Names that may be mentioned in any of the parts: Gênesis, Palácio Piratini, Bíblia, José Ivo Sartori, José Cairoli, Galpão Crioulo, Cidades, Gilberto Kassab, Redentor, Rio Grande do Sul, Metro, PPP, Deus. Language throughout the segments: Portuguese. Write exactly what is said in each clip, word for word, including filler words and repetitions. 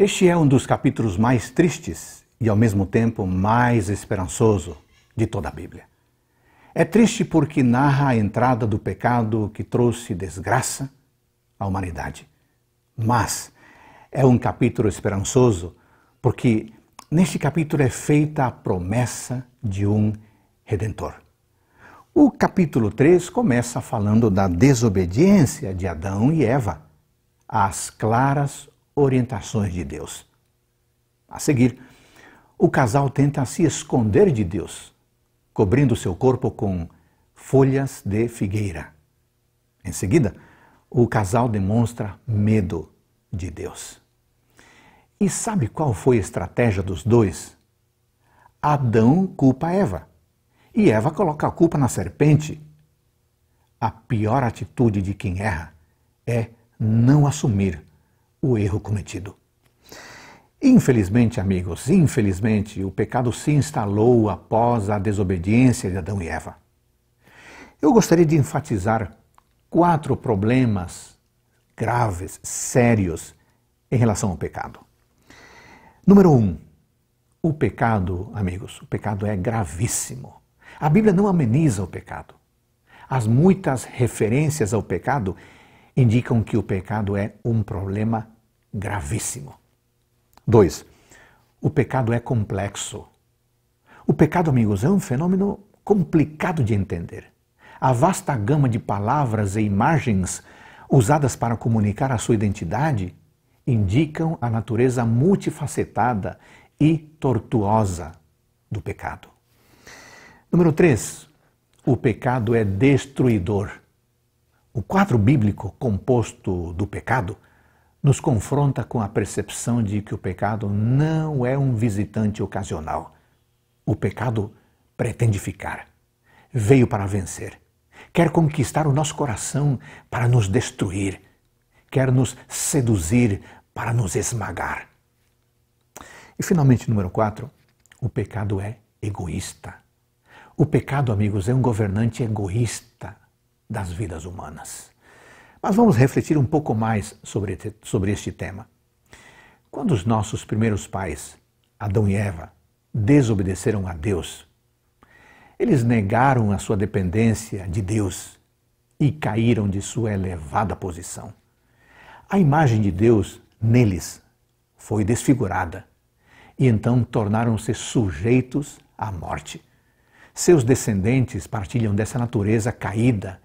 Este é um dos capítulos mais tristes e, ao mesmo tempo, mais esperançoso de toda a Bíblia. É triste porque narra a entrada do pecado que trouxe desgraça à humanidade. Mas é um capítulo esperançoso porque neste capítulo é feita a promessa de um Redentor. O capítulo três começa falando da desobediência de Adão e Eva às claras orientações de Deus. A seguir, o casal tenta se esconder de Deus, cobrindo seu corpo com folhas de figueira. Em seguida, o casal demonstra medo de Deus. E sabe qual foi a estratégia dos dois? Adão culpa Eva, e Eva coloca a culpa na serpente. A pior atitude de quem erra é não assumir o erro cometido. Infelizmente, amigos, infelizmente, o pecado se instalou após a desobediência de Adão e Eva. Eu gostaria de enfatizar quatro problemas graves, sérios, em relação ao pecado. Número um, o pecado, amigos, o pecado é gravíssimo. A Bíblia não ameniza o pecado. As muitas referências ao pecado indicam que o pecado é um problema gravíssimo. Dois, o pecado é complexo. O pecado, amigos, é um fenômeno complicado de entender. A vasta gama de palavras e imagens usadas para comunicar a sua identidade indicam a natureza multifacetada e tortuosa do pecado. Número três, o pecado é destruidor. O quadro bíblico composto do pecado nos confronta com a percepção de que o pecado não é um visitante ocasional. O pecado pretende ficar. Veio para vencer. Quer conquistar o nosso coração para nos destruir. Quer nos seduzir para nos esmagar. E finalmente, número quatro, o pecado é egoísta. O pecado, amigos, é um governante egoísta das vidas humanas. Mas vamos refletir um pouco mais sobre, sobre este tema. Quando os nossos primeiros pais, Adão e Eva, desobedeceram a Deus, eles negaram a sua dependência de Deus e caíram de sua elevada posição. A imagem de Deus neles foi desfigurada e então tornaram-se sujeitos à morte. Seus descendentes partilham dessa natureza caída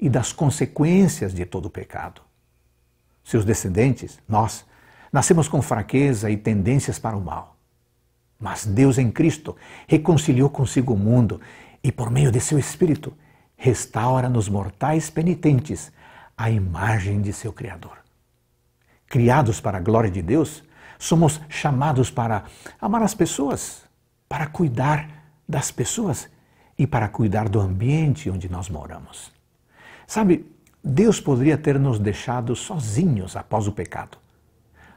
e das consequências de todo o pecado. Seus descendentes, nós, nascemos com fraqueza e tendências para o mal. Mas Deus em Cristo reconciliou consigo o mundo e, por meio de seu Espírito, restaura nos mortais penitentes a imagem de seu Criador. Criados para a glória de Deus, somos chamados para amar as pessoas, para cuidar das pessoas e para cuidar do ambiente onde nós moramos. Sabe, Deus poderia ter nos deixado sozinhos após o pecado,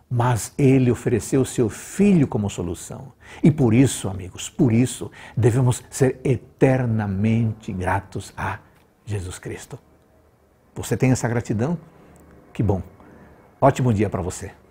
mas Ele ofereceu seu Filho como solução. E por isso, amigos, por isso, devemos ser eternamente gratos a Jesus Cristo. Você tem essa gratidão? Que bom! Ótimo dia para você!